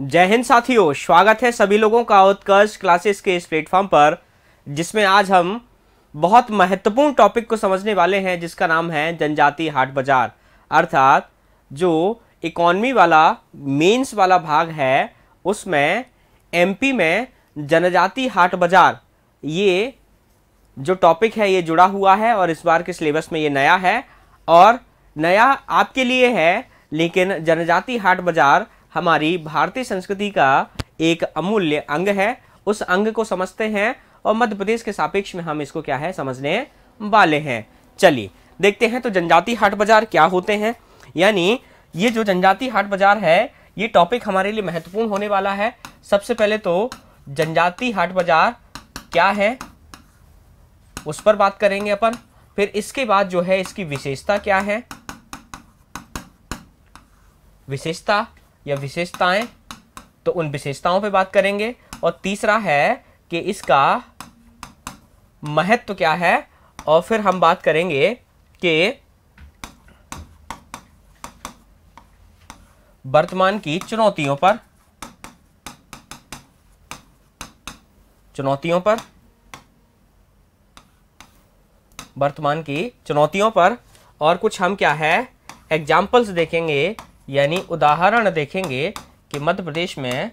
जय हिंद साथियों, स्वागत है सभी लोगों का उत्कर्ष क्लासेस के इस प्लेटफॉर्म पर, जिसमें आज हम बहुत महत्वपूर्ण टॉपिक को समझने वाले हैं जिसका नाम है जनजातीय हाट बाजार। अर्थात जो इकोनॉमी वाला मेंस वाला भाग है उसमें एमपी में जनजातीय हाट बाजार ये जो टॉपिक है ये जुड़ा हुआ है और इस बार के सिलेबस में ये नया है और नया आपके लिए है। लेकिन जनजातीय हाट बाजार हमारी भारतीय संस्कृति का एक अमूल्य अंग है, उस अंग को समझते हैं और मध्य प्रदेश के सापेक्ष में हम इसको क्या है समझने वाले हैं। चलिए देखते हैं तो जनजातीय हाट बाजार क्या होते हैं, यानी ये जो जनजातीय हाट बाजार है ये टॉपिक हमारे लिए महत्वपूर्ण होने वाला है। सबसे पहले तो जनजातीय हाट बाजार क्या है उस पर बात करेंगे अपन, फिर इसके बाद जो है इसकी विशेषता क्या है, विशेषता या विशेषताएं, तो उन विशेषताओं पे बात करेंगे और तीसरा है कि इसका महत्व तो क्या है, और फिर हम बात करेंगे कि वर्तमान की चुनौतियों पर वर्तमान की चुनौतियों पर, और कुछ हम क्या है एग्जाम्पल्स देखेंगे यानी उदाहरण देखेंगे कि मध्य प्रदेश में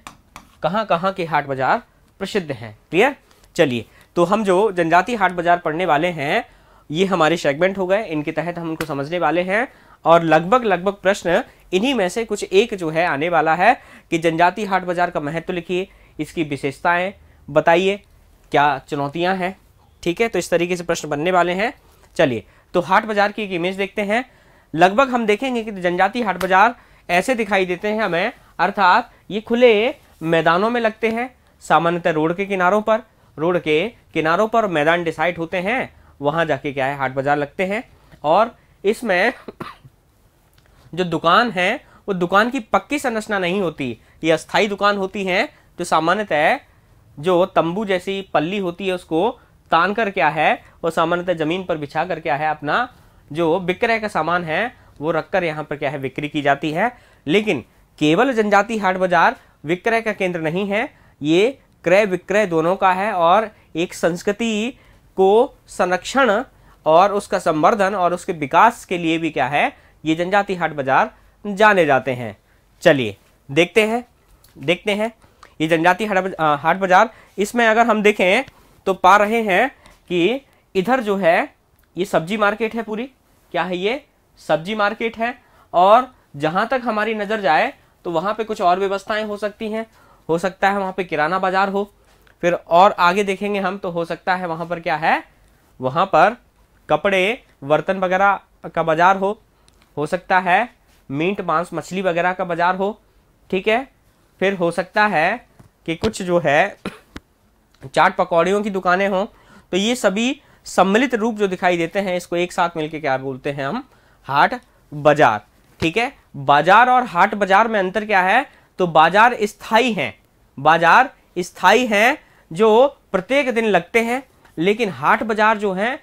कहाँ-कहाँ के हाट बाजार प्रसिद्ध हैं। क्लियर, चलिए तो हम जो जनजातीय हाट बाजार पढ़ने वाले हैं ये हमारे सेगमेंट हो गए, इनके तहत हम उनको समझने वाले हैं और लगभग प्रश्न इन्हीं में से कुछ एक जो है आने वाला है कि जनजातीय हाट बाजार का महत्व लिखिए, इसकी विशेषताएँ बताइए, क्या चुनौतियाँ हैं। ठीक है, तो इस तरीके से प्रश्न बनने वाले हैं। चलिए तो हाट बाजार की एक इमेज देखते हैं। लगभग हम देखेंगे कि जनजातीय हाट बाजार ऐसे दिखाई देते हैं हमें, अर्थात ये खुले मैदानों में लगते हैं, सामान्यतः रोड के किनारों पर मैदान डिसाइड होते हैं, वहाँ जाके क्या है हाट बाजार लगते हैं। और इसमें जो दुकान है वो दुकान की पक्की संरचना नहीं होती, ये अस्थायी दुकान होती हैं जो सामान्यतः जो तंबू जैसी पल्ली होती है उसको तान कर क्या है वो सामान्यतः जमीन पर बिछा कर क्या है अपना जो विक्रय का सामान है वो रखकर यहाँ पर क्या है बिक्री की जाती है। लेकिन केवल जनजातीय हाट बाजार विक्रय का केंद्र नहीं है, ये क्रय विक्रय दोनों का है और एक संस्कृति को संरक्षण और उसका संवर्धन और उसके विकास के लिए भी क्या है ये जनजातीय हाट बाजार जाने जाते हैं। चलिए देखते हैं ये जनजातीय हाट बाजार। इसमें अगर हम देखें तो पा रहे हैं कि इधर जो है ये सब्जी मार्केट है, पूरी क्या है ये सब्जी मार्केट है, और जहाँ तक हमारी नज़र जाए तो वहाँ पे कुछ और व्यवस्थाएं हो सकती हैं। हो सकता है वहाँ पे किराना बाजार हो, फिर और आगे देखेंगे हम तो हो सकता है वहाँ पर क्या है वहाँ पर कपड़े बर्तन वगैरह का बाजार हो सकता है मीट मांस मछली वगैरह का बाजार हो। ठीक है, फिर हो सकता है कि कुछ जो है चाट पकौड़ियों की दुकानें हों। तो ये सभी सम्मिलित रूप जो दिखाई देते हैं इसको एक साथ मिलके क्या बोलते हैं हम हाट बाजार। ठीक है, बाजार और हाट बाजार में अंतर क्या है, तो बाजार स्थायी हैं जो प्रत्येक दिन लगते हैं, लेकिन हाट बाजार जो हैं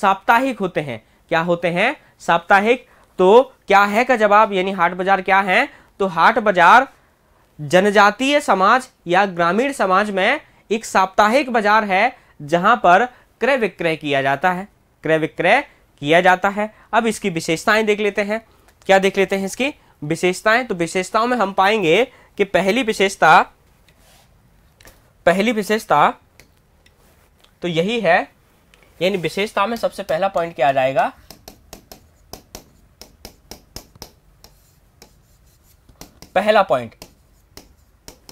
साप्ताहिक होते हैं। क्या होते हैं? साप्ताहिक। तो क्या है का जवाब यानी हाट बाजार क्या है, तो हाट बाजार जनजातीय समाज या ग्रामीण समाज में एक साप्ताहिक बाजार है जहाँ पर क्रय विक्रय किया जाता है, अब इसकी विशेषताएं देख लेते हैं। क्या देख लेते हैं इसकी विशेषताएं? तो विशेषताओं में हम पाएंगे कि पहली विशेषता तो यही है, यानी विशेषता में सबसे पहला पॉइंट क्या आ जाएगा, पहला पॉइंट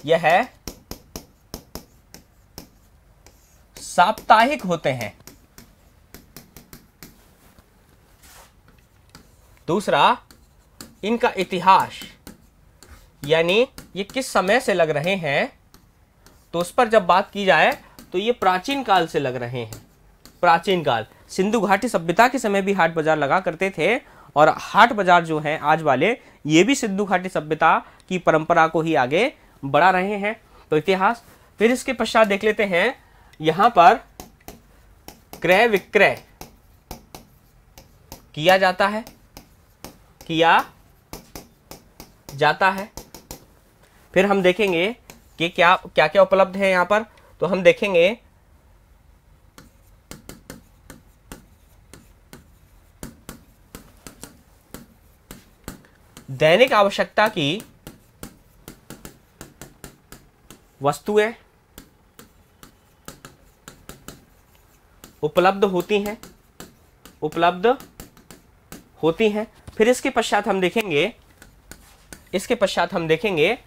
यह है साप्ताहिक होते हैं। दूसरा, इनका इतिहास यानी ये किस समय से लग रहे हैं, तो उस पर जब बात की जाए तो ये प्राचीन काल से लग रहे हैं। प्राचीन काल, सिंधु घाटी सभ्यता के समय भी हाट बाजार लगा करते थे और हाट बाजार जो हैं आज वाले ये भी सिंधु घाटी सभ्यता की परंपरा को ही आगे बढ़ा रहे हैं। तो इतिहास। फिर इसके पश्चात देख लेते हैं यहाँ पर क्रय विक्रय किया जाता है। फिर हम देखेंगे कि क्या क्या क्या उपलब्ध है यहाँ पर। तो हम देखेंगे दैनिक आवश्यकता की वस्तुएं उपलब्ध होती हैं फिर इसके पश्चात हम देखेंगे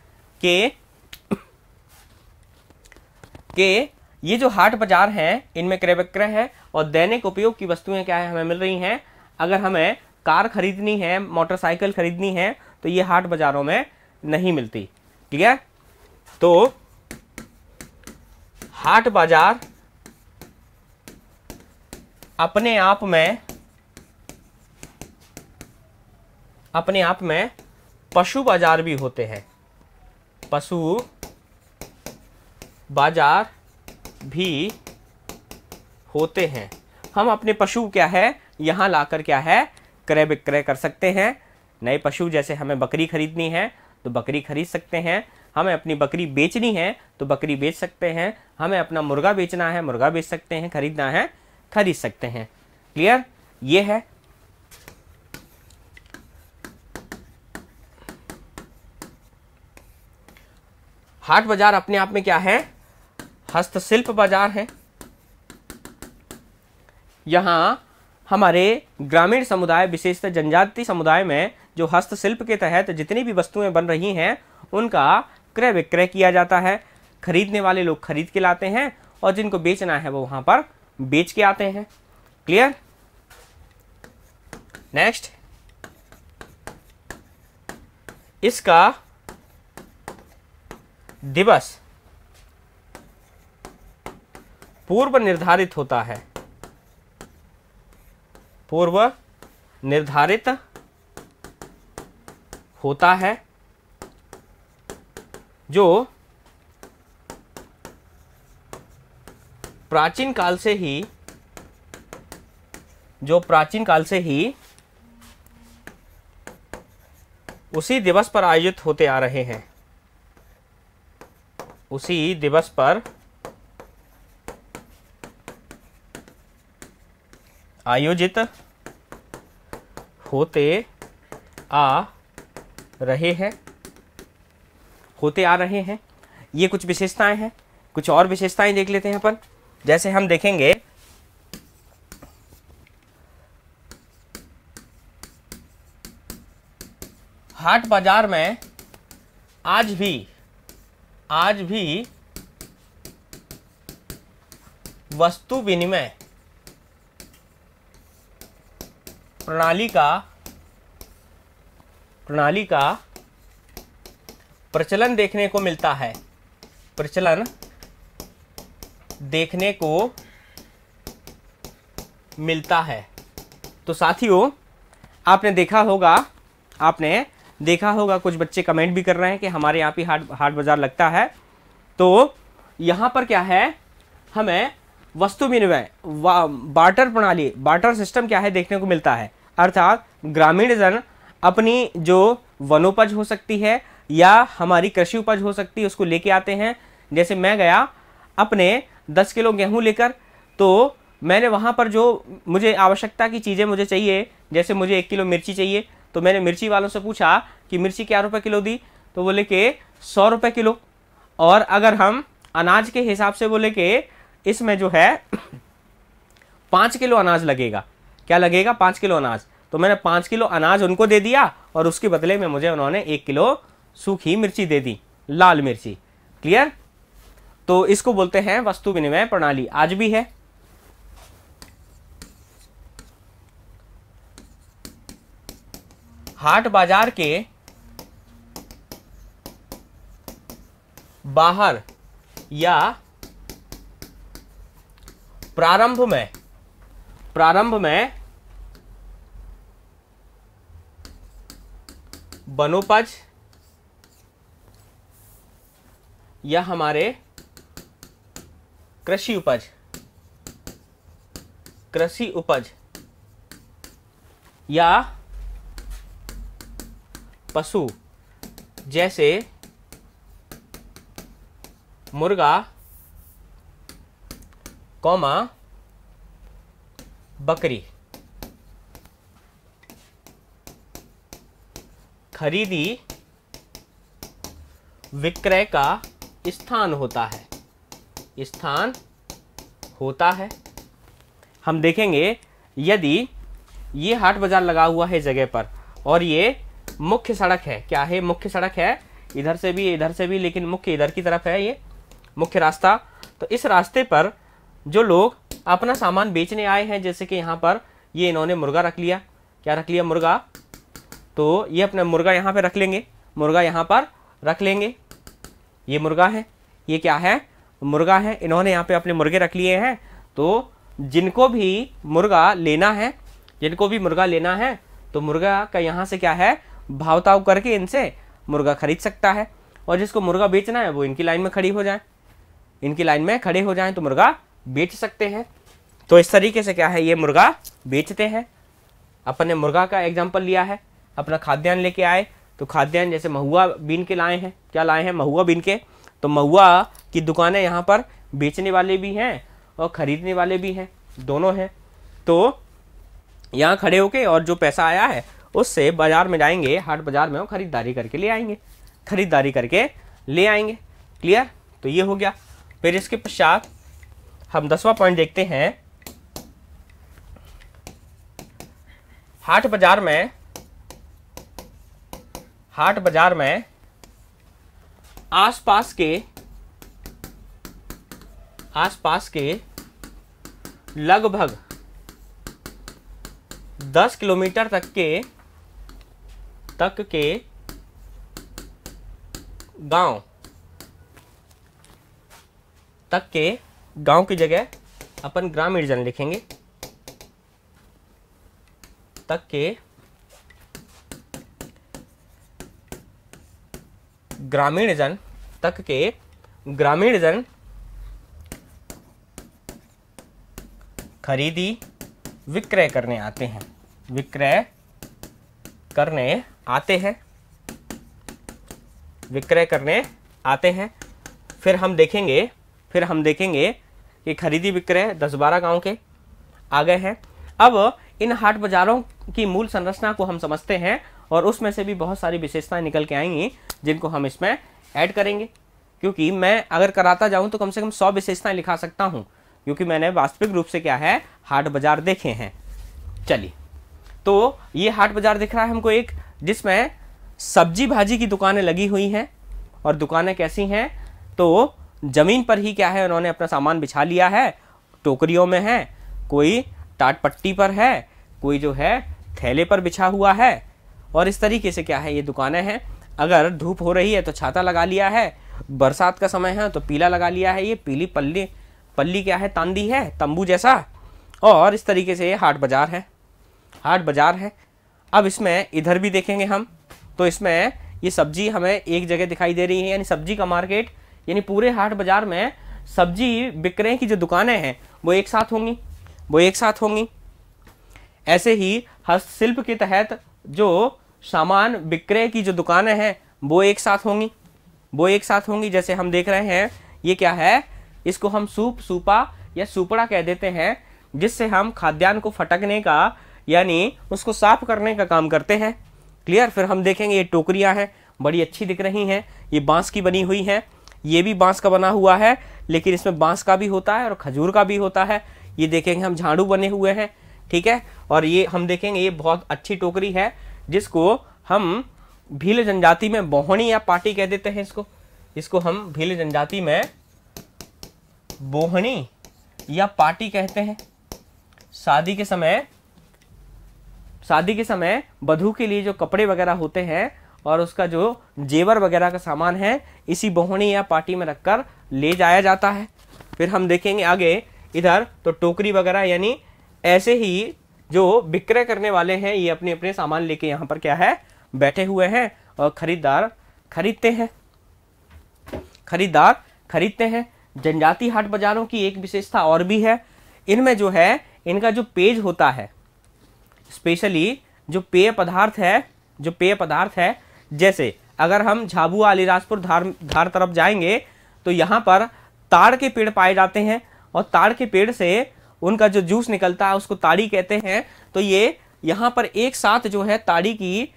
कि ये जो हाट बाजार हैं इनमें क्रय विक्रय है और दैनिक उपयोग की वस्तुएं क्या है हमें मिल रही हैं। अगर हमें कार खरीदनी है, मोटरसाइकिल खरीदनी है तो ये हाट बाजारों में नहीं मिलती। ठीक है, तो हाट बाजार अपने आप में पशु बाजार भी होते हैं, हम अपने पशु क्या है यहाँ लाकर क्या है क्रय विक्रय कर सकते हैं। नए पशु, जैसे हमें बकरी खरीदनी है तो बकरी खरीद सकते हैं, हमें अपनी बकरी बेचनी है तो बकरी बेच सकते हैं, हमें अपना मुर्गा बेचना है मुर्गा बेच सकते हैं, खरीदना है खरीद सकते हैं। क्लियर, ये है। हाट बाजार अपने आप में क्या है हस्तशिल्प बाजार है। यहां हमारे ग्रामीण समुदाय, विशेषतः जनजातीय समुदाय में जो हस्तशिल्प के तहत जितनी भी वस्तुएं बन रही हैं उनका क्रय विक्रय किया जाता है। खरीदने वाले लोग खरीद के लाते हैं और जिनको बेचना है वो वहां पर बेच के आते हैं। Clear, next. इसका दिवस पूर्व निर्धारित होता है, जो प्राचीन काल से ही उसी दिवस पर आयोजित होते आ रहे हैं, होते आ रहे हैं। ये कुछ विशेषताएं हैं, कुछ और विशेषताएं देख लेते हैं अपन। जैसे हम देखेंगे हाट बाजार में आज भी वस्तु विनिमय प्रणाली का प्रचलन देखने को मिलता है, तो साथियों आपने देखा होगा कुछ बच्चे कमेंट भी कर रहे हैं कि हमारे यहाँ पे हाट बाजार लगता है। तो यहाँ पर क्या है हमें वस्तु विनिमय बार्टर सिस्टम क्या है देखने को मिलता है। अर्थात ग्रामीण जन अपनी जो वनोपज हो सकती है या हमारी कृषि उपज हो सकती है उसको लेके आते हैं। जैसे मैं गया अपने 10 किलो गेहूं लेकर, तो मैंने वहाँ पर जो मुझे आवश्यकता की चीज़ें मुझे चाहिए, जैसे मुझे 1 किलो मिर्ची चाहिए तो मैंने मिर्ची वालों से पूछा कि मिर्ची क्या रुपए किलो दी, तो बोले के 100 रुपये किलो। और अगर हम अनाज के हिसाब से बोले के इसमें जो है 5 किलो अनाज लगेगा, 5 किलो अनाज, तो मैंने 5 किलो अनाज उनको दे दिया और उसके बदले में मुझे उन्होंने 1 किलो सूखी मिर्ची दे दी, लाल मिर्ची। क्लियर, तो इसको बोलते हैं वस्तु विनिमय प्रणाली। आज भी है। हाट बाजार के बाहर या प्रारंभ में वनोपज या हमारे कृषि उपज या पशु जैसे मुर्गा कॉमा बकरी खरीदी विक्रय का स्थान होता है, स्थान होता है। हम देखेंगे यदि ये हाट बाजार लगा हुआ है जगह पर और ये मुख्य सड़क है, क्या है मुख्य सड़क है, इधर से भी लेकिन मुख्य इधर की तरफ है ये मुख्य रास्ता। तो इस रास्ते पर जो लोग अपना सामान बेचने आए हैं, जैसे कि यहाँ पर ये इन्होंने मुर्गा रख लिया, क्या रख लिया मुर्गा, तो ये अपना मुर्गा यहाँ पे रख लेंगे, मुर्गा यहाँ पर रख लेंगे, ये मुर्गा है, ये क्या है मुर्गा है, इन्होंने यहाँ पे अपने मुर्गे रख लिए हैं। तो जिनको भी मुर्गा लेना है, जिनको भी मुर्गा लेना है तो मुर्गा का यहाँ से क्या है भावताव करके इनसे मुर्गा खरीद सकता है, और जिसको मुर्गा बेचना है वो इनकी लाइन में खड़ी हो जाए, इनकी लाइन में खड़े हो जाएं तो मुर्गा बेच सकते हैं। तो इस तरीके से क्या है ये मुर्गा बेचते हैं। अपन ने मुर्गा का एग्जाम्पल लिया है, अपना खाद्यान्न लेके आए तो खाद्यान्न जैसे महुआ बीन के लाए हैं, क्या लाए हैं महुआ बीन के, तो महुआ की दुकानें यहाँ पर बेचने वाले भी हैं और ख़रीदने वाले भी हैं, दोनों हैं। तो यहाँ खड़े होके और जो पैसा आया है उससे बाज़ार में जाएंगे, हाट बाज़ार में वो ख़रीदारी करके ले आएंगे, ख़रीदारी करके ले आएंगे। क्लियर, तो ये हो गया। फिर इसके पश्चात हम 10वां पॉइंट देखते हैं, हाट बाज़ार में, हाट बाज़ार में आसपास के, आसपास के लगभग 10 किलोमीटर तक के गांव, तक के गांव की जगह अपन ग्रामीण जन लिखेंगे, तक के ग्रामीण जन, तक के ग्रामीण जन खरीदी विक्रय करने आते हैं, विक्रय करने आते हैं, विक्रय करने आते हैं। फिर हम देखेंगे, कि खरीदी विक्रय 10-12 गाँव के आ गए हैं। अब इन हाट बाज़ारों की मूल संरचना को हम समझते हैं और उसमें से भी बहुत सारी विशेषताएं निकल के आएंगी जिनको हम इसमें ऐड करेंगे, क्योंकि मैं अगर कराता जाऊं तो कम से कम 100 विशेषताएं लिखा सकता हूं, क्योंकि मैंने वास्तविक रूप से क्या है हाट बाज़ार देखे हैं। चलिए, तो ये हाट बाज़ार दिख रहा है हमको एक, जिसमें सब्जी भाजी की दुकानें लगी हुई हैं, और दुकानें कैसी हैं तो ज़मीन पर ही क्या है उन्होंने अपना सामान बिछा लिया है, टोकरियों में है, कोई टाट पट्टी पर है, कोई जो है थैले पर बिछा हुआ है, और इस तरीके से क्या है ये दुकानें हैं। अगर धूप हो रही है तो छाता लगा लिया है, बरसात का समय है तो पीला लगा लिया है, ये पीली पल्ली, पल्ली क्या है तांदी है, तंबू जैसा, और इस तरीके से ये हाट बाज़ार है, हाट बाज़ार है। अब इसमें इधर भी देखेंगे हम, तो इसमें ये सब्जी हमें एक जगह दिखाई दे रही है, यानी सब्जी का मार्केट, यानी पूरे हाट बाज़ार में सब्जी विक्रय की जो दुकानें हैं वो एक साथ होंगी, वो एक साथ होंगी। ऐसे ही हस्तशिल्प के तहत जो सामान विक्रय की जो दुकानें हैं वो एक साथ होंगी, वो एक साथ होंगी। जैसे हम देख रहे हैं ये क्या है, इसको हम सूप, सूपा या सूपड़ा कह देते हैं, जिससे हम खाद्यान्न को फटकने का यानी उसको साफ करने का काम करते हैं। क्लियर, फिर हम देखेंगे ये टोकरियां हैं, बड़ी अच्छी दिख रही हैं, ये बाँस की बनी हुई हैं, ये भी बाँस का बना हुआ है, लेकिन इसमें बाँस का भी होता है और खजूर का भी होता है। ये देखेंगे हम झाड़ू बने हुए हैं, ठीक है, और ये हम देखेंगे ये बहुत अच्छी टोकरी है जिसको हम भील जनजाति में बोहनी या पाटी कह देते हैं, इसको, इसको हम भील जनजाति में बोहनी या पाटी कहते हैं। शादी के समय, शादी के समय वधू के लिए जो कपड़े वगैरह होते हैं और उसका जो जेवर वगैरह का सामान है इसी बोहनी या पाटी में रखकर ले जाया जाता है। फिर हम देखेंगे आगे इधर तो टोकरी वगैरह, यानी ऐसे ही जो विक्रय करने वाले हैं ये अपने अपने सामान लेके यहाँ पर क्या है बैठे हुए हैं और खरीदार खरीदते हैं, खरीदार खरीदते हैं। जनजाति हाट बाज़ारों की एक विशेषता और भी है, इनमें जो है इनका जो पेय होता है, स्पेशली जो पेय पदार्थ है, जो पेय पदार्थ है, जैसे अगर हम झाबुआ अलीराजपुर धार तरफ जाएंगे तो तो यहाँ पर ताड़ के पेड़ पाए जाते हैं और ताड़ के पेड़ से उनका जो जूस निकलता है उसको ताड़ी कहते हैं। तो ये यहाँ पर एक साथ जो है ताड़ी की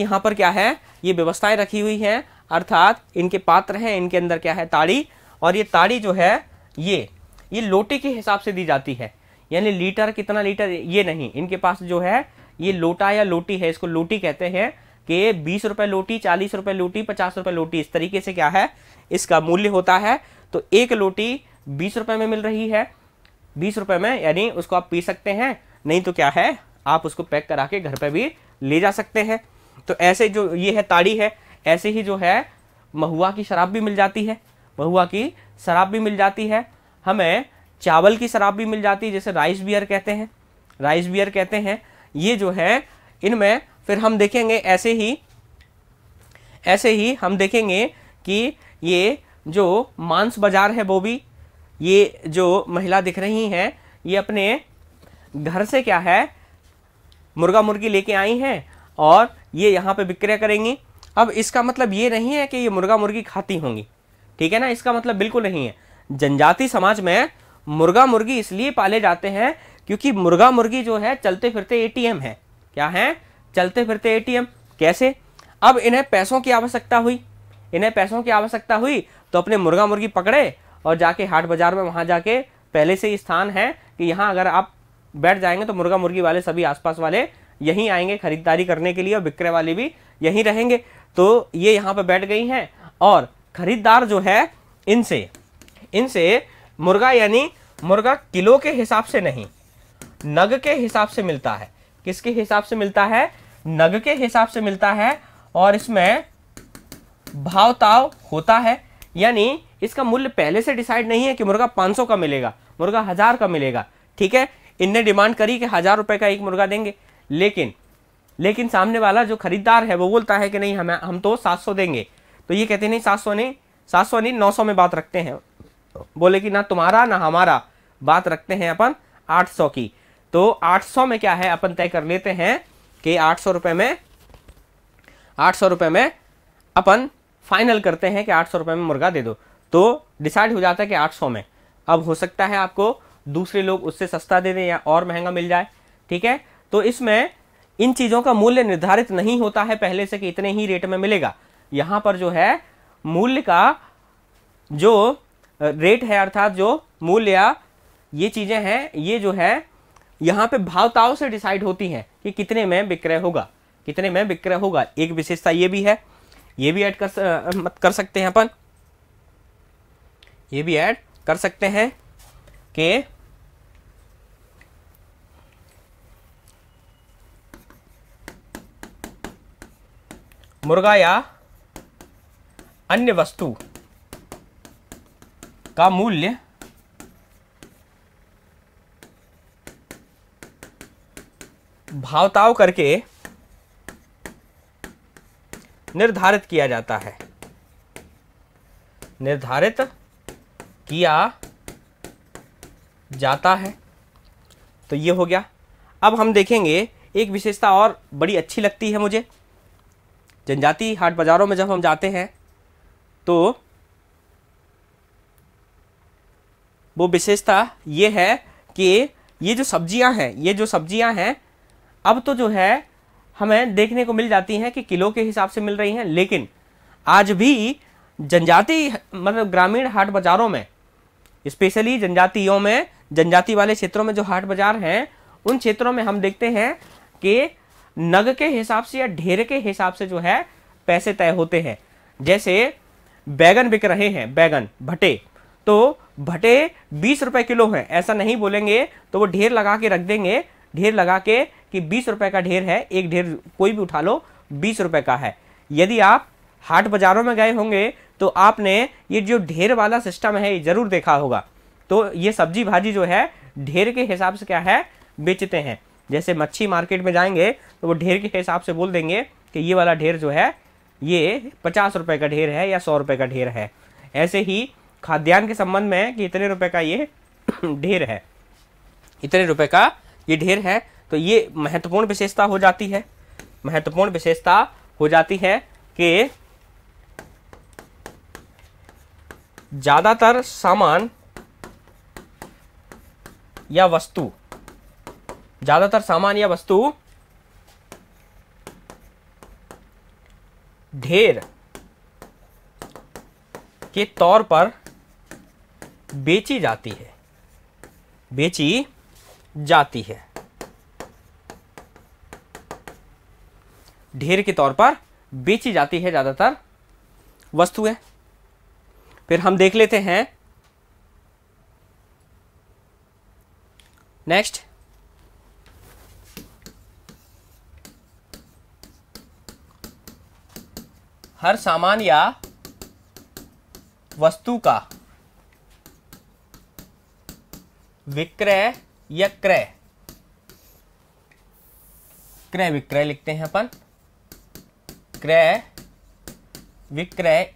यहाँ पर क्या है ये व्यवस्थाएं रखी हुई हैं, अर्थात इनके पात्र हैं, इनके अंदर क्या है ताड़ी। और ये ताड़ी जो है ये लोटे के हिसाब से दी जाती है, यानी लीटर कितना लीटर ये नहीं, इनके पास जो है ये लोटा या लोटी है, इसको लोटी कहते हैं कि 20 रुपये लोटी, 40 रुपये लोटी, 50 रुपये लोटी, इस तरीके से क्या है इसका मूल्य होता है। तो एक लोटी 20 रुपये में मिल रही है, 20 रुपये में, यानी उसको आप पी सकते हैं, नहीं तो क्या है आप उसको पैक करा के घर पे भी ले जा सकते हैं। तो ऐसे जो ये है ताड़ी है, ऐसे ही जो है महुआ की शराब भी मिल जाती है, महुआ की शराब भी मिल जाती है, हमें चावल की शराब भी मिल जाती है, जैसे राइस बियर कहते हैं, राइस बियर कहते हैं। ये जो है इनमें फिर हम देखेंगे, ऐसे ही हम देखेंगे कि ये जो मांस बाजार है वो भी, ये जो महिला दिख रही हैं ये अपने घर से क्या है मुर्गा मुर्गी लेके आई हैं और ये यहाँ पे विक्रय करेंगी। अब इसका मतलब ये नहीं है कि ये मुर्गा मुर्गी खाती होंगी, ठीक है ना, इसका मतलब बिल्कुल नहीं है। जनजाति समाज में मुर्गा मुर्गी इसलिए पाले जाते हैं क्योंकि मुर्गा मुर्गी जो है चलते फिरते ATM है, क्या है चलते फिरते ATM। कैसे? अब इन्हें पैसों की आवश्यकता हुई, इन्हें पैसों की आवश्यकता हुई तो अपने मुर्गा मुर्गी पकड़े और जाके हाट बाजार में, वहाँ जाके पहले से ही स्थान है कि यहाँ अगर आप बैठ जाएंगे तो मुर्गा मुर्गी वाले सभी आसपास वाले यहीं आएंगे खरीदारी करने के लिए और विक्रय वाले भी यहीं रहेंगे। तो ये यहाँ पर बैठ गई हैं और खरीदार जो है इनसे मुर्गा यानी मुर्गा किलो के हिसाब से नहीं, नग के हिसाब से मिलता है। किसके हिसाब से मिलता है? नग के हिसाब से मिलता है। और इसमें भाव ताव होता है, यानी इसका मूल्य पहले से डिसाइड नहीं है कि मुर्गा 500 का मिलेगा, मुर्गा 1000 का मिलेगा। ठीक है, इनने डिमांड करी कि 1000 रुपये का एक मुर्गा देंगे, लेकिन सामने वाला जो खरीदार है वो बोलता है कि नहीं हम तो 700 देंगे। तो ये कहते नहीं 700 नहीं, 700 नहीं 900 में बात रखते हैं, बोले कि ना तुम्हारा ना हमारा, बात रखते हैं अपन 800 की। तो 800 में क्या है अपन तय कर लेते हैं कि 800 रुपये में अपन फाइनल करते हैं कि 800 रुपये में मुर्गा दे दो। तो डिसाइड हो जाता है कि 800 में। अब हो सकता है आपको दूसरे लोग उससे सस्ता दे दें या और महंगा मिल जाए, ठीक है। तो इसमें इन चीज़ों का मूल्य निर्धारित नहीं होता है पहले से कि इतने ही रेट में मिलेगा। यहाँ पर जो है मूल्य का जो रेट है, अर्थात जो मूल्य या ये चीज़ें हैं, ये जो है यहाँ पे भावताव से डिसाइड होती हैं कि कितने में विक्रय होगा, कितने में विक्रय होगा। एक विशेषता ये भी है, ये भी ऐड कर सकते हैं अपन, ये भी ऐड कर सकते हैं कि मुर्गा या अन्य वस्तु का मूल्य भावताव करके निर्धारित किया जाता है, निर्धारित किया जाता है। तो ये हो गया। अब हम देखेंगे एक विशेषता और बड़ी अच्छी लगती है मुझे, जनजाति हाट बाजारों में जब हम जाते हैं तो वो विशेषता ये है कि ये जो सब्जियां हैं अब तो जो है हमें देखने को मिल जाती हैं कि किलो के हिसाब से मिल रही हैं, लेकिन आज भी जनजाति मतलब ग्रामीण हाट बाज़ारों में, स्पेशली जनजातियों में, जनजाति वाले क्षेत्रों में जो हाट बाज़ार हैं उन क्षेत्रों में हम देखते हैं कि नग के हिसाब से या ढेर के हिसाब से जो है पैसे तय होते हैं। जैसे बैगन बिक रहे हैं, बैगन भटे, तो भटे 20 रुपये किलो हैं, ऐसा नहीं बोलेंगे तो वो ढेर लगा के रख देंगे, ढेर लगा के कि 20 रुपये का ढेर है, एक ढेर कोई भी उठा लो 20 रुपये का है। यदि आप हाट बाज़ारों में गए होंगे तो आपने ये जो ढेर वाला सिस्टम है ये ज़रूर देखा होगा। तो ये सब्जी भाजी जो है ढेर के हिसाब से क्या है बेचते हैं। जैसे मच्छी मार्केट में जाएंगे तो वो ढेर के हिसाब से बोल देंगे कि ये वाला ढेर जो है ये 50 रुपये का ढेर है या 100 रुपये का ढेर है। ऐसे ही खाद्यान्न के संबंध में कि इतने रुपए का ये ढेर है, इतने रुपए का ये ढेर है। तो ये महत्वपूर्ण विशेषता हो जाती है, महत्वपूर्ण विशेषता हो जाती है कि ज्यादातर सामान या वस्तु ढेर के तौर पर बेची जाती है ज्यादातर वस्तुएं। फिर हम देख लेते हैं नेक्स्ट, हर सामान या वस्तु का विक्रय या क्रय, विक्रय लिखते हैं अपन, क्रय विक्रय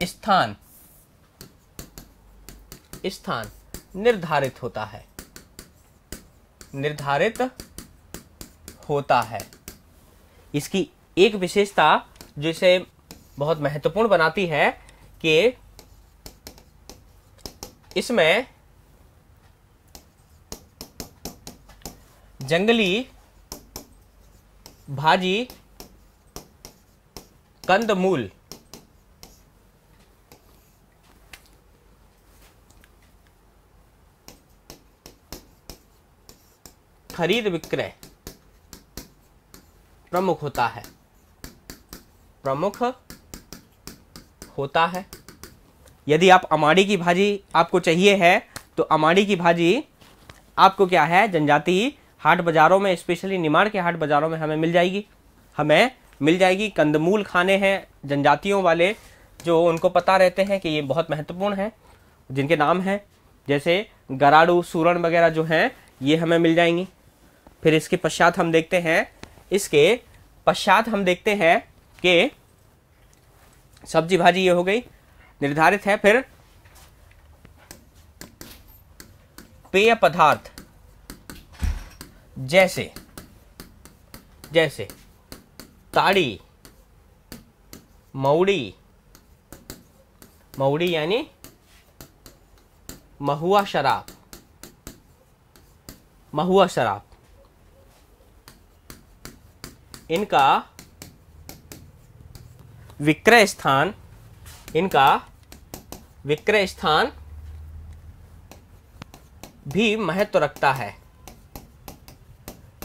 स्थान निर्धारित होता है इसकी एक विशेषता जो इसे बहुत महत्वपूर्ण बनाती है कि इसमें जंगली भाजी, कंदमूल, खरीद विक्रय प्रमुख होता है यदि आप अमाड़ी की भाजी आपको चाहिए है तो अमाड़ी की भाजी आपको क्या है, जनजातीय हाट बाज़ारों में, स्पेशली निमाड़ के हाट बाज़ारों में हमें मिल जाएगी कंदमूल खाने हैं जनजातियों वाले, जो उनको पता रहते हैं कि ये बहुत महत्वपूर्ण है, जिनके नाम हैं जैसे गराड़ू, सूरण वगैरह जो हैं ये हमें मिल जाएंगी। फिर इसके पश्चात हम देखते हैं कि सब्जी भाजी ये हो गई निर्धारित है। फिर पेय पदार्थ जैसे ताड़ी, मौड़ी, यानी महुआ शराब, इनका विक्रय स्थान भी महत्व रखता है,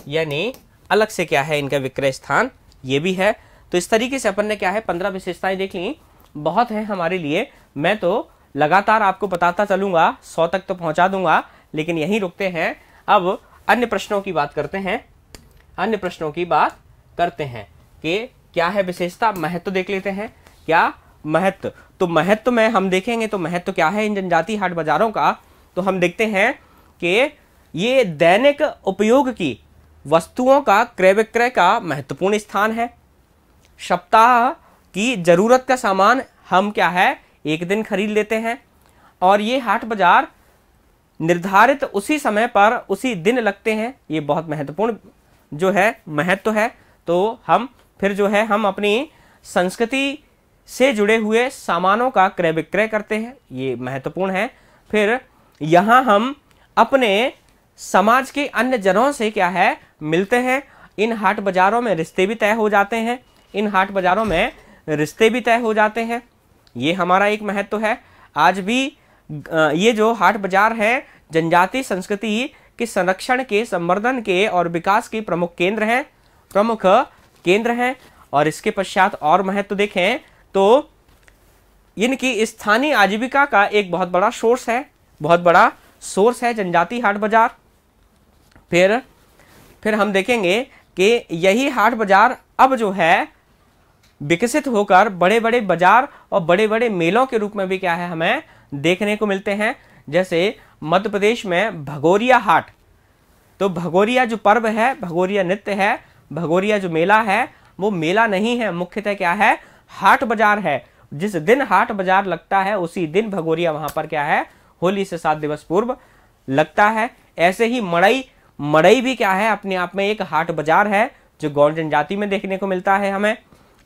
यानी अलग से क्या है इनका विक्रय स्थान ये भी है। तो इस तरीके से अपन ने क्या है 15 विशेषताएं देख ली, बहुत है हमारे लिए। मैं तो लगातार आपको बताता चलूँगा, 100 तक तो पहुँचा दूंगा, लेकिन यहीं रुकते हैं। अब अन्य प्रश्नों की बात करते हैं, कि क्या है विशेषता, महत्व देख लेते हैं। क्या महत्व, तो महत्व में हम देखेंगे तो महत्व क्या है इन जनजातीय हाट बाज़ारों का, तो हम देखते हैं कि ये दैनिक उपयोग की वस्तुओं का क्रय विक्रय का महत्वपूर्ण स्थान है। सप्ताह की ज़रूरत का सामान हम क्या है एक दिन खरीद लेते हैं, और ये हाट बाज़ार निर्धारित उसी समय पर उसी दिन लगते हैं। ये बहुत महत्वपूर्ण जो है महत्व है। तो हम फिर जो है हम अपनी संस्कृति से जुड़े हुए सामानों का क्रय विक्रय करते हैं, ये महत्वपूर्ण है। फिर यहाँ हम अपने समाज के अन्य जनों से क्या है मिलते हैं, इन हाट बाज़ारों में रिश्ते भी तय हो जाते हैं, ये हमारा एक महत्व है। आज भी ये जो हाट बाज़ार है जनजातीय संस्कृति के संरक्षण के, संवर्धन के और विकास के प्रमुख केंद्र हैं, और इसके पश्चात और महत्व देखें तो इनकी स्थानीय आजीविका का एक बहुत बड़ा सोर्स है, जनजातीय हाट बाज़ार। फिर हम देखेंगे कि यही हाट बाज़ार अब जो है विकसित होकर बड़े बड़े बाज़ार और बड़े बड़े मेलों के रूप में भी क्या है हमें देखने को मिलते हैं। जैसे मध्य प्रदेश में भगोरिया हाट, तो भगोरिया जो पर्व है, भगोरिया नृत्य है, भगोरिया जो मेला है वो मेला नहीं है, मुख्यतः क्या है हाट बाज़ार है। जिस दिन हाट बाज़ार लगता है उसी दिन भगोरिया वहाँ पर क्या है होली से 7 दिवस पूर्व लगता है। ऐसे ही मड़ई, भी क्या है अपने आप में एक हाट बाज़ार है जो गौड़ जनजाति में देखने को मिलता है हमें।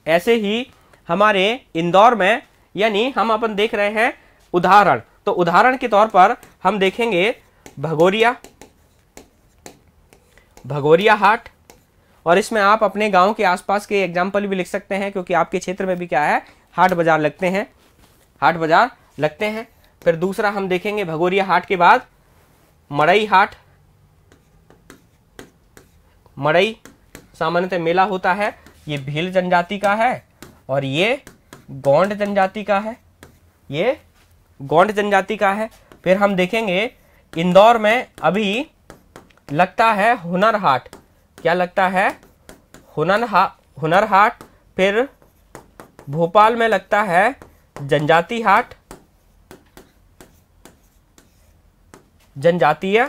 ऐसे ही हमारे इंदौर में, यानी हम अपन देख रहे हैं उदाहरण, तो उदाहरण के तौर पर हम देखेंगे भगोरिया, भगोरिया हाट, और इसमें आप अपने गांव के आसपास के एग्जाम्पल भी लिख सकते हैं क्योंकि आपके क्षेत्र में भी क्या है, हाट बाजार लगते हैं, हाट बाजार लगते हैं। फिर दूसरा हम देखेंगे भगोरिया हाट के बाद मड़ई हाट, मड़ई सामान्यतः मेला होता है, ये भील जनजाति का है और ये गोंड जनजाति का है, ये गोंड जनजाति का है। फिर हम देखेंगे इंदौर में अभी लगता है हुनर हाट, क्या लगता है, हुनर हाट। फिर भोपाल में लगता है जनजाति हाट, जनजातीय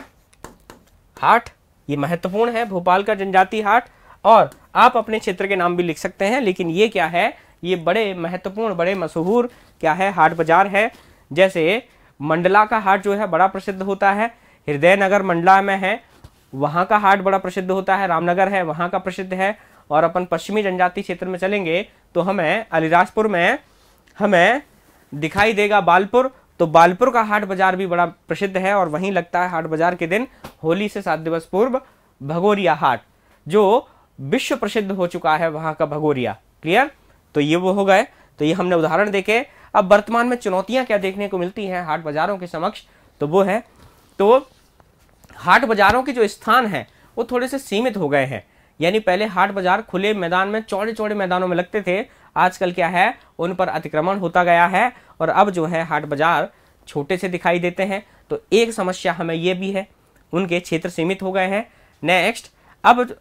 हाट, ये महत्वपूर्ण है भोपाल का जनजाति हाट। और आप अपने क्षेत्र के नाम भी लिख सकते हैं, लेकिन ये क्या है, ये बड़े महत्वपूर्ण, बड़े मशहूर क्या है, हाट बाजार है। जैसे मंडला का हाट जो है बड़ा प्रसिद्ध होता है, हृदय नगर मंडला में है, वहाँ का हाट बड़ा प्रसिद्ध होता है, रामनगर है वहाँ का प्रसिद्ध है। और अपन पश्चिमी जनजाति क्षेत्र में चलेंगे तो हमें अलीराजपुर में हमें दिखाई देगा बालपुर, तो बालपुर का हाट बाजार भी बड़ा प्रसिद्ध है और वहीं लगता है हाट बाजार के दिन होली से 7 दिवस पूर्व भगोरिया हाट, जो विश्व प्रसिद्ध हो चुका है वहाँ का भगोरिया। क्लियर, तो ये वो हो गए, तो ये हमने उदाहरण देखे। अब वर्तमान में चुनौतियाँ क्या देखने को मिलती हैं हाट बाजारों के समक्ष, तो वो है, तो हाट बाजारों के जो स्थान हैं वो थोड़े से सीमित हो गए हैं, यानी पहले हाट बाजार खुले मैदान में, चौड़े चौड़े मैदानों में लगते थे, आजकल क्या है उन पर अतिक्रमण होता गया है और अब जो है हाट बाजार छोटे से दिखाई देते हैं। तो एक समस्या हमें ये भी है, उनके क्षेत्र सीमित हो गए हैं। नेक्स्ट,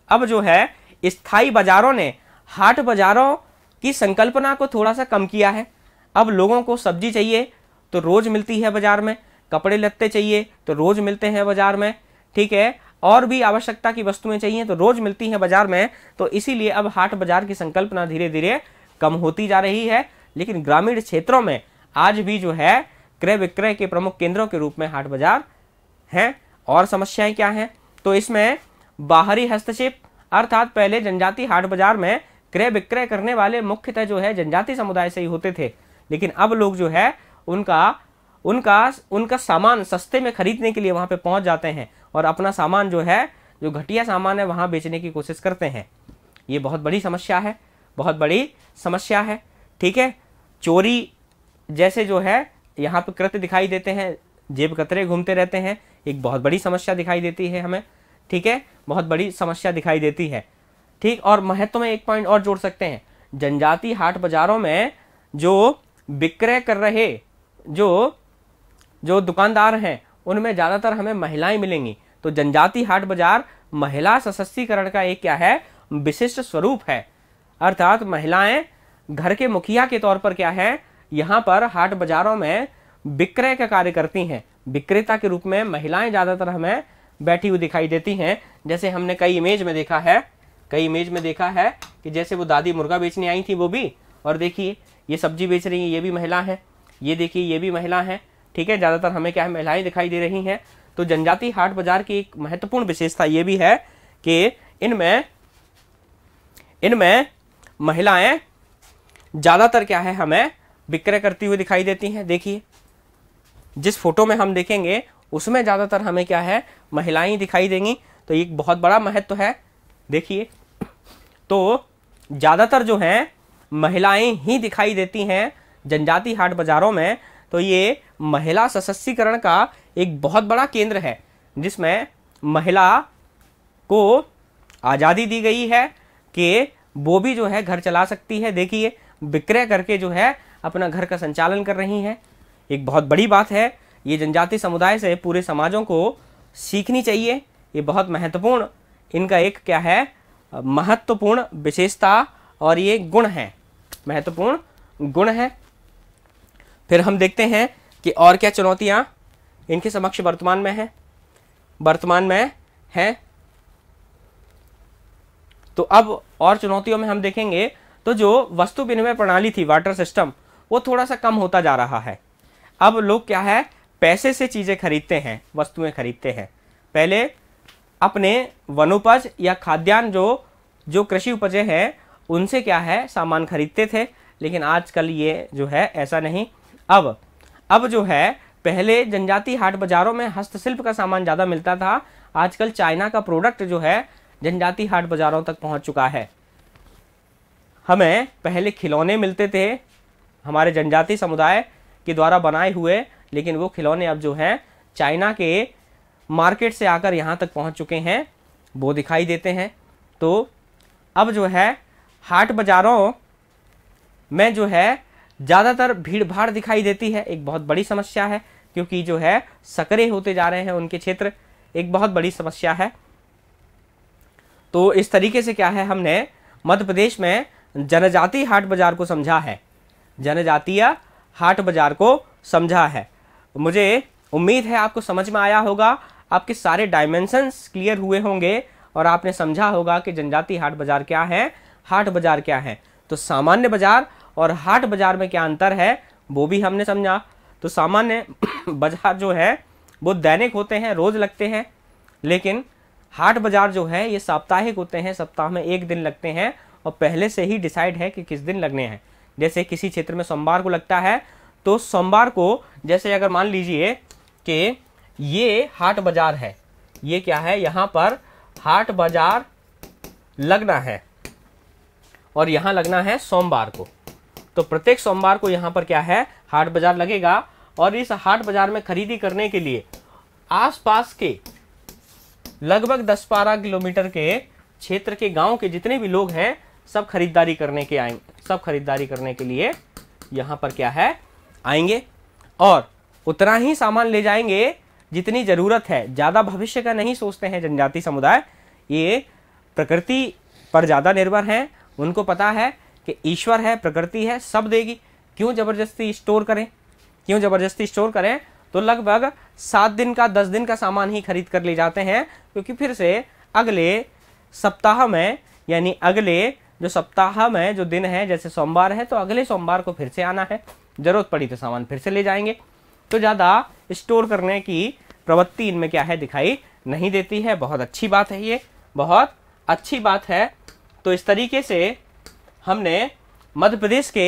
अब जो है स्थायी बाजारों ने हाट बाजारों की संकल्पना को थोड़ा सा कम किया है। अब लोगों को सब्जी चाहिए तो रोज़ मिलती है बाजार में, कपड़े लत्ते चाहिए तो रोज़ मिलते हैं बाजार में, ठीक है, और भी आवश्यकता की वस्तुएं चाहिए तो रोज़ मिलती हैं बाजार में। तो इसीलिए अब हाट बाजार की संकल्पना धीरे धीरे कम होती जा रही है, लेकिन ग्रामीण क्षेत्रों में आज भी जो है क्रय विक्रय के प्रमुख केंद्रों के रूप में हाट बाजार हैं। और समस्याएं क्या हैं, तो इसमें बाहरी हस्तक्षेप, अर्थात पहले जनजाति हाट बाजार में क्रय विक्रय करने वाले मुख्यतः जो है जनजाति समुदाय से ही होते थे, लेकिन अब लोग जो है उनका सामान सस्ते में खरीदने के लिए वहाँ पे पहुँच जाते हैं और अपना सामान जो है, जो घटिया सामान है, वहाँ बेचने की कोशिश करते हैं। ये बहुत बड़ी समस्या है, बहुत बड़ी समस्या है, ठीक है। चोरी जैसे जो है यहाँ पे कृत्य दिखाई देते हैं, जेब कतरे घूमते रहते हैं, एक बहुत बड़ी समस्या दिखाई देती है हमें, ठीक है, बहुत बड़ी समस्या दिखाई देती है, ठीक। और महत्व में एक पॉइंट और जोड़ सकते हैं, जनजाति हाट बाजारों में जो विक्रय कर रहे जो दुकानदार हैं उनमें ज़्यादातर हमें महिलाएं मिलेंगी, तो जनजाति हाट बाजार महिला सशक्तिकरण का एक क्या है, विशिष्ट स्वरूप है, अर्थात महिलाएं घर के मुखिया के तौर पर क्या है, यहाँ पर हाट बाजारों में विक्रय का कार्य करती हैं। विक्रेता के रूप में महिलाएं ज़्यादातर हमें बैठी हुई दिखाई देती हैं, जैसे हमने कई इमेज में देखा है कि जैसे वो दादी मुर्गा बेचने आई थी वो भी, और देखिए ये सब्जी बेच रही है, ये भी महिला है, ये देखिए ये भी महिला है, ठीक है, ज़्यादातर हमें क्या है, महिलाएं दिखाई दे रही हैं। तो जनजाति हाट बाजार की एक महत्वपूर्ण विशेषता ये भी है कि इनमें महिलाएं ज़्यादातर क्या है हमें विक्रय करती हुई दिखाई देती हैं। देखिए जिस फोटो में हम देखेंगे उसमें ज़्यादातर हमें क्या है, महिलाएं दिखाई देंगी, तो एक बहुत बड़ा महत्व है। देखिए तो ज़्यादातर जो हैं महिलाएं ही दिखाई देती हैं जनजाति हाट बाजारों में, तो ये महिला सशक्तिकरण का एक बहुत बड़ा केंद्र है जिसमें महिला को आज़ादी दी गई है कि वो भी जो है घर चला सकती है। देखिए विक्रय करके जो है अपना घर का संचालन कर रही हैं, एक बहुत बड़ी बात है। ये जनजाति समुदाय से पूरे समाजों को सीखनी चाहिए, ये बहुत महत्वपूर्ण, इनका एक क्या है महत्वपूर्ण विशेषता और ये गुण है, महत्वपूर्ण गुण है। फिर हम देखते हैं कि और क्या चुनौतियाँ इनके समक्ष वर्तमान में हैं। तो अब और चुनौतियों में हम देखेंगे तो जो वस्तु विनिमय प्रणाली थी, वाटर सिस्टम, वो थोड़ा सा कम होता जा रहा है। अब लोग क्या है पैसे से चीज़ें खरीदते हैं, वस्तुएं खरीदते हैं। पहले अपने वनोपज या खाद्यान्न जो कृषि उपजें हैं उनसे क्या है सामान खरीदते थे, लेकिन आजकल ये जो है ऐसा नहीं। अब जो है पहले जनजातीय हाट बाजारों में हस्तशिल्प का सामान ज़्यादा मिलता था, आजकल चाइना का प्रोडक्ट जो है जनजातीय हाट बाजारों तक पहुंच चुका है। हमें पहले खिलौने मिलते थे हमारे जनजातीय समुदाय के द्वारा बनाए हुए, लेकिन वो खिलौने अब जो हैं चाइना के मार्केट से आकर यहाँ तक पहुँच चुके हैं, वो दिखाई देते हैं। तो अब जो है हाट बाज़ारों में जो है ज़्यादातर भीड़भाड़ दिखाई देती है, एक बहुत बड़ी समस्या है, क्योंकि जो है संकरे होते जा रहे हैं उनके क्षेत्र, एक बहुत बड़ी समस्या है। तो इस तरीके से क्या है, हमने मध्य प्रदेश में जनजातीय हाट बाज़ार को समझा है, जनजातीय हाट बाज़ार को समझा है। मुझे उम्मीद है आपको समझ में आया होगा, आपके सारे डायमेंशंस क्लियर हुए होंगे और आपने समझा होगा कि जनजातीय हाट बाज़ार क्या है, हाट बाज़ार क्या है। तो सामान्य बाज़ार और हाट बाज़ार में क्या अंतर है वो भी हमने समझा। तो सामान्य बाज़ार जो है वो दैनिक होते हैं, रोज़ लगते हैं, लेकिन हाट बाज़ार जो है ये साप्ताहिक होते हैं, सप्ताह में एक दिन लगते हैं और पहले से ही डिसाइड है कि किस दिन लगने हैं। जैसे किसी क्षेत्र में सोमवार को लगता है, तो सोमवार को जैसे अगर मान लीजिए कि ये हाट बाज़ार है, ये क्या है, यहाँ पर हाट बाज़ार लगना है और यहाँ लगना है सोमवार को। तो प्रत्येक सोमवार को यहाँ पर क्या है, हाट बाज़ार लगेगा और इस हाट बाज़ार में खरीदी करने के लिए आसपास के लगभग 10-12 किलोमीटर के क्षेत्र के गांव के जितने भी लोग हैं सब खरीदारी करने के आएंगे, सब खरीदारी करने के लिए यहाँ पर क्या है आएंगे और उतना ही सामान ले जाएंगे जितनी ज़रूरत है। ज़्यादा भविष्य का नहीं सोचते हैं जनजाति समुदाय, ये प्रकृति पर ज़्यादा निर्भर हैं, उनको पता है कि ईश्वर है, प्रकृति है, सब देगी, क्यों ज़बरदस्ती स्टोर करें, क्यों ज़बरदस्ती स्टोर करें। तो लगभग 7 दिन का 10 दिन का सामान ही खरीद कर ले जाते हैं, क्योंकि फिर से अगले सप्ताह में, यानी अगले जो सप्ताह में जो दिन है, जैसे सोमवार है तो अगले सोमवार को फिर से आना है, ज़रूरत पड़ी तो सामान फिर से ले जाएंगे। तो ज़्यादा स्टोर करने की प्रवृत्ति इनमें क्या है, दिखाई नहीं देती है। बहुत अच्छी बात है, ये बहुत अच्छी बात है। तो इस तरीके से हमने मध्य प्रदेश के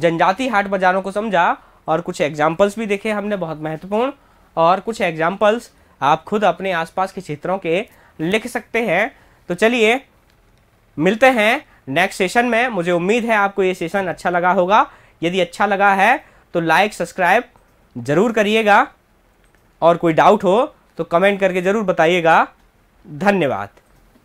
जनजातीय हाट बाज़ारों को समझा और कुछ एग्जाम्पल्स भी देखे हमने, बहुत महत्वपूर्ण, और कुछ एग्जाम्पल्स आप खुद अपने आसपास के क्षेत्रों के लिख सकते हैं। तो चलिए मिलते हैं नेक्स्ट सेशन में। मुझे उम्मीद है आपको ये सेशन अच्छा लगा होगा, यदि अच्छा लगा है तो लाइक सब्सक्राइब ज़रूर करिएगा और कोई डाउट हो तो कमेंट करके ज़रूर बताइएगा। धन्यवाद।